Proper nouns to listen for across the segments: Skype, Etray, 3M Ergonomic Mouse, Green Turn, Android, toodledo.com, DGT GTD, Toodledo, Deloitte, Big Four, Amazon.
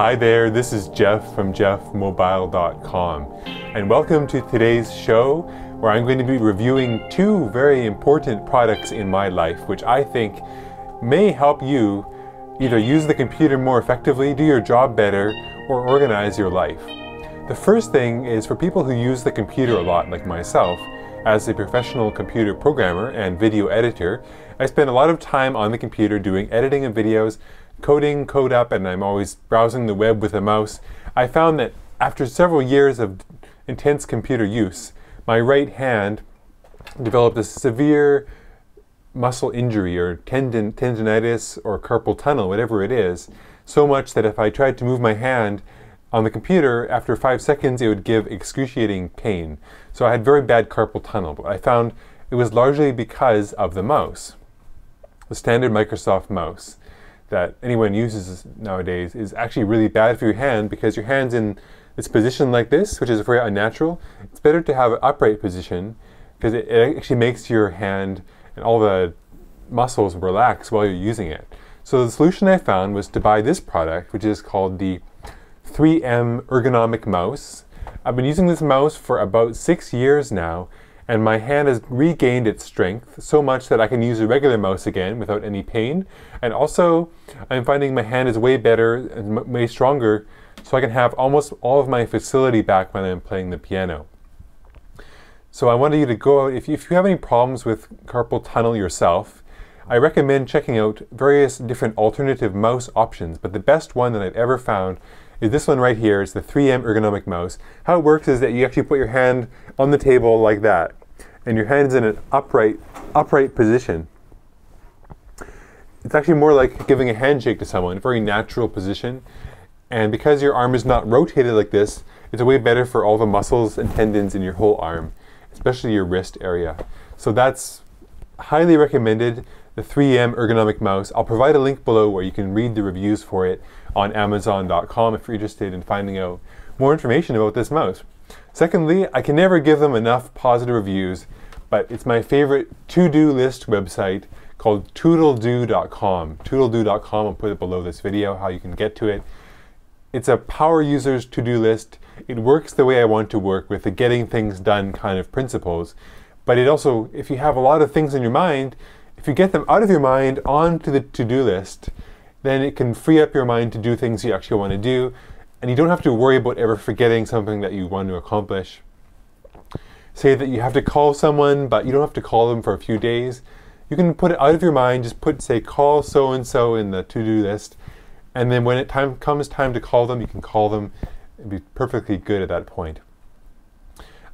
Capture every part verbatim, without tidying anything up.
Hi there, this is Jeff from jeff mobile dot com and welcome to today's show where I'm going to be reviewing two very important products in my life which I think may help you either use the computer more effectively, do your job better, or organize your life. The first thing is for people who use the computer a lot, like myself. As a professional computer programmer and video editor, I spend a lot of time on the computer doing editing of videos, coding, code up, and I'm always browsing the web with a mouse. I found that after several years of intense computer use, my right hand developed a severe muscle injury or tendon, tendinitis or carpal tunnel, whatever it is, so much that if I tried to move my hand on the computer, after five seconds it would give excruciating pain. So I had very bad carpal tunnel, but I found it was largely because of the mouse. The standard Microsoft mouse that anyone uses nowadays is actually really bad for your hand because your hand's in this position like this, which is very unnatural. It's better to have an upright position because it, it actually makes your hand and all the muscles relax while you're using it. So the solution I found was to buy this product, which is called the three M Ergonomic Mouse. I've been using this mouse for about six years now, and my hand has regained its strength so much that I can use a regular mouse again without any pain. And also, I'm finding my hand is way better and way stronger, so I can have almost all of my facility back when I'm playing the piano. So I wanted you to go out, if you, if you have any problems with carpal tunnel yourself, I recommend checking out various different alternative mouse options, but the best one that I've ever found is this one right here. It's the three M Ergonomic Mouse. How it works is that you actually put your hand on the table like that, and your hand's in an upright, upright position. It's actually more like giving a handshake to someone, a very natural position. And because your arm is not rotated like this, it's way better for all the muscles and tendons in your whole arm, especially your wrist area. So that's highly recommended, the three M Ergonomic Mouse. I'll provide a link below where you can read the reviews for it on amazon dot com if you're interested in finding out more information about this mouse. Secondly, I can never give them enough positive reviews, but it's my favorite to-do list website called toodledo dot com. toodledo dot com, I'll put it below this video how you can get to it. It's a power user's to-do list. It works the way I want to work with the getting things done kind of principles. But it also, if you have a lot of things in your mind, if you get them out of your mind onto the to-do list, then it can free up your mind to do things you actually want to do. And you don't have to worry about ever forgetting something that you want to accomplish. Say that you have to call someone, but you don't have to call them for a few days. You can put it out of your mind, just put, say, call so-and-so in the to-do list. And then when it time comes time to call them, you can call them and be perfectly good at that point.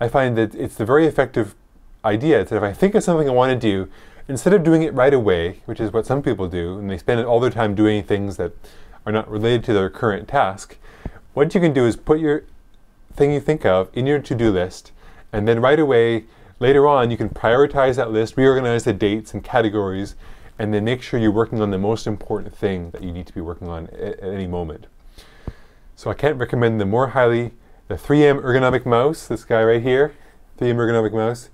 I find that it's a very effective idea that if I think of something I want to do, instead of doing it right away, which is what some people do, and they spend all their time doing things that are not related to their current task, what you can do is put your thing you think of in your to-do list, and then right away, later on, you can prioritize that list, reorganize the dates and categories, and then make sure you're working on the most important thing that you need to be working on at, at any moment. So I can't recommend them more highly. The three M Ergonomic Mouse, this guy right here, three M Ergonomic Mouse,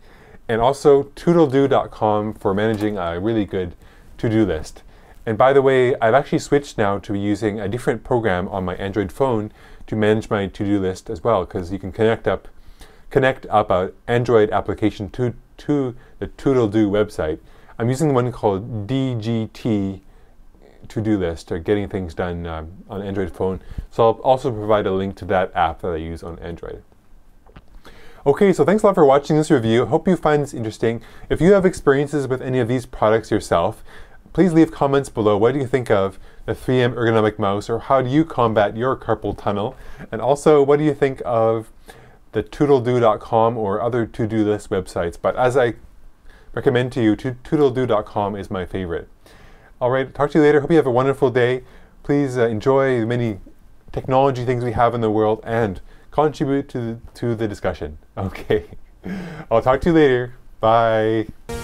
and also toodledo dot com for managing a really good to-do list. And by the way, I've actually switched now to using a different program on my Android phone to manage my to-do list as well, because you can connect up connect up an Android application to, to the Toodledo website. I'm using the one called D G T To-Do List, or Getting Things Done um, on Android phone. So I'll also provide a link to that app that I use on Android. Okay, so thanks a lot for watching this review. Hope you find this interesting. If you have experiences with any of these products yourself, please leave comments below. What do you think of the three M Ergonomic Mouse, or how do you combat your carpal tunnel? And also, what do you think of the toodledo dot com or other to-do list websites? But as I recommend to you, to toodledo dot com is my favorite. All right, talk to you later. Hope you have a wonderful day. Please uh, enjoy the many technology things we have in the world and contribute to the, to the discussion. Okay. I'll talk to you later. Bye.